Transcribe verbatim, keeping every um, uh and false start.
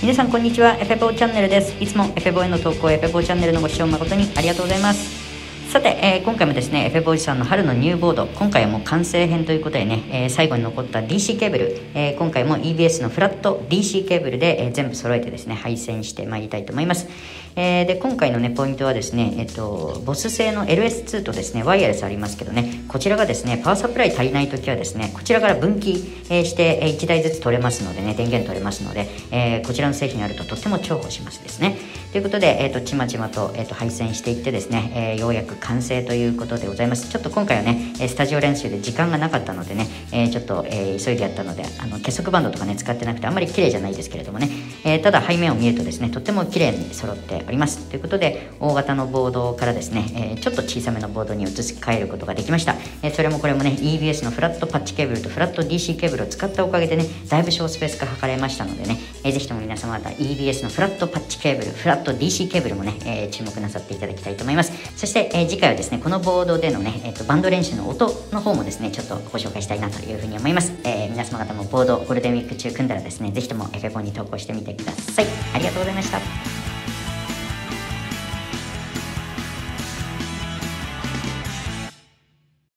皆さんこんにちは、エフェボーチャンネルです。いつもエフェボーへの投稿、エフェボーチャンネルのご視聴誠にありがとうございます。さて、えー、今回もですね、エフェボーイさんの春のニューボード、今回はもう完成編ということでね、えー、最後に残った ディーシー ケーブル、えー、今回も イービーエス のフラット ディーシー ケーブルで、えー、全部揃えてですね、配線してまいりたいと思います。えー、で、今回のね、ポイントはですね、えっと、ボス 製の エルエスツー とですね、ワイヤレスありますけどね、こちらがですね、パワーサプライ足りないときはですね、こちらから分岐していちだいずつ取れますのでね、電源取れますので、えー、こちらの製品があるととっても重宝しますですね。ということで、えー、とちまちまと、えー、と配線していってですね、えー、ようやく完成ということでございます。ちょっと今回はね、スタジオ練習で時間がなかったのでね、えー、ちょっと、えー、急いでやったので、あの結束バンドとかね使ってなくてあんまり綺麗じゃないですけれどもね、えー、ただ背面を見るとですね、とっても綺麗に揃っておりますということで、大型のボードからですね、えー、ちょっと小さめのボードに移し替えることができました。えー、それもこれもね、 イービーエス のフラットパッチケーブルとフラット ディーシー ケーブルを使ったおかげでね、だいぶ小スペースが測れましたのでね、えー、ぜひとも皆様方 イービーエス のフラットパッチケーブル、フラット ディーシー ケーブルもね、えー、注目なさっていただきたいと思います。そして、えー、次回はですね、このボードでのね、えー、とバンド練習の音の方もですね、ちょっとご紹介したいなというふうに思います。えー、皆様方もボードゴールデンウィーク中組んだらですね、ぜひともエフェボに投稿してみてください。ありがとうございました。